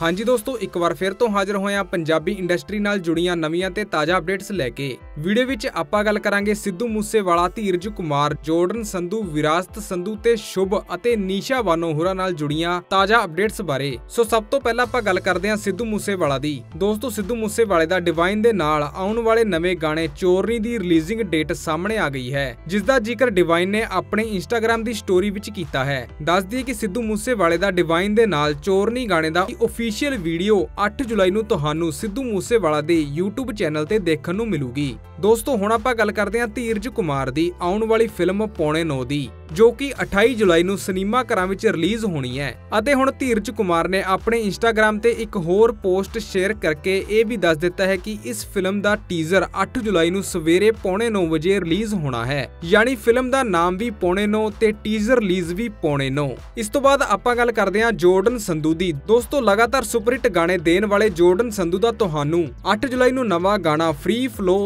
हाँ जी दोस्तों, एक बार फिर तो हाजिर होया पंजाबी इंडस्ट्री नाल जुड़ियां नवीं ते ताज़ा अपडेट्स लैके। वीडियो विच आपां गल करांगे सिद्धू मूसेवाला, धीरज कुमार, जॉर्डन संधू, विरासत संधू ते शुभ अते नीशा बानो होरां नाल जुड़ियां ताज़ा अपडेट्स बारे। सो सब तो पहला आपां गल करदे हां सिद्धू मूसेवाला दी। दोस्तों सिद्धू मूसेवाले दा डिवाइन दे नाल आउण वाले नवे गाने चोरनी दी रिलीजिंग डेट सामने आ गई है, जिसका जिक्र डिवाइन ने अपने इंस्टाग्राम की स्टोरी विच कीता है। दस दी कि सिद्धू मूसेवाले दा डिवाइन दे नाल चोरनी गाने दा ऑफिशियल वीडियो 8 जुलाई नूं तुहानूं सिद्धू मूसेवाला दे YouTube चैनल ते देखण नूं मिलूगी। दोस्तों हुण आपां गल करदे हां धीरज कुमार दी आउण वाली फिल्म पौणे 9 दी, जो कि 28 जुलाई नूं सिनेमा घरां विच रिलीज़ होनी है। अते हुण धीरज कुमार ने अपने इंस्टाग्राम ते एक होर पोस्ट शेयर करके ये भी दस दिता है कि इस फिल्म दा टीजर 8 जुलाई नूं सवेरे पौणे 9 बजे रिलीज़ होना है, यानी फिल्म दा नाम भी पौणे 9 ते टीजर रिलीज़ भी पौणे 9। इस तो बाद आपां गल करदे हां जॉर्डन संधू दी। दोस्तों लगातार सुपरहिट गाने देण वाले जॉर्डन संधू दा तुहानूं 8 जुलाई नूं नवा गाना फ्री फ्लो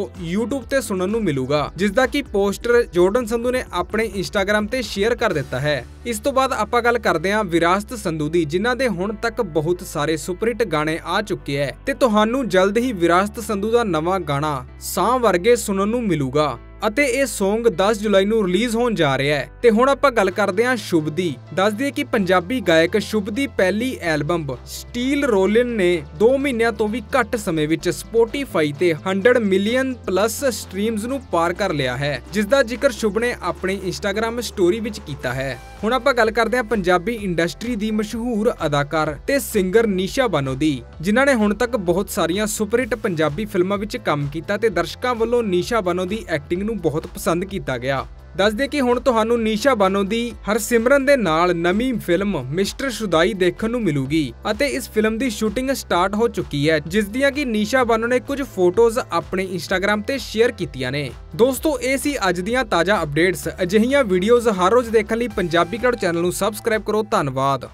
यूट्यूब ते सुनन नूं मिलूगा, जिसदा की पोस्टर जॉर्डन संधू ने अपने इंस्टाग्राम ते शेयर कर देता है। इस तो बाद आपां गल करदे हां विरासत संधू दी, जिन्हां दे हुण तक बहुत सारे सुपरहिट गाने आ चुके हैं ते तुहानूं जल्द ही विरासत संधू दा नवा गाना सां वर्गे सुनन नूं मिलूगा अते ये सॉन्ग 10 जुलाई नूं रिलीज़ होने जा रहा है। ते हुण आपां गल करदे हां शुभ दी। दस दिए कि पंजाबी गायक शुभ दी पहली एल्बम स्टील रोलिन ने 2 महीनों तो भी घट समय विच स्पोटीफाई ते 100 मिलियन प्लस स्ट्रीम्स नूं पार कर लिया है, जिसका जिक्र शुभ ने अपने इंस्टाग्राम स्टोरी विच कीता है। हुण आपां गल करदे हां पंजाबी इंडस्ट्री दी मशहूर अदाकार ते सिंगर नीशा बानो दी, जिन्हां ने हुण तक बहुत सारियां सुपरहिट पंजाबी फिल्मां विच काम कीता ते दर्शकां वल्लों नीशा बानो दी एक्टिंग बहुत पसंद किया गया। दस दे कि हुण तुहानूं नीशा बानो दी हरसिमरन दे नाल नवीं फिल्म मिस्टर सुदाई देखण नूं मिलूगी अते इस फिल्म दी शूटिंग स्टार्ट हो चुकी है, जिस दियां कि नीशा बानो ने कुछ फोटोज अपने इंस्टाग्राम ते शेयर कीतियां ने। दोस्तों ये सी अज दियां ताज़ा अपडेट्स। अजिहियां वीडियोज़ हर रोज़ देखण लई पंजाबी कड़ चैनल नूं सबसक्राइब करो। धन्नवाद।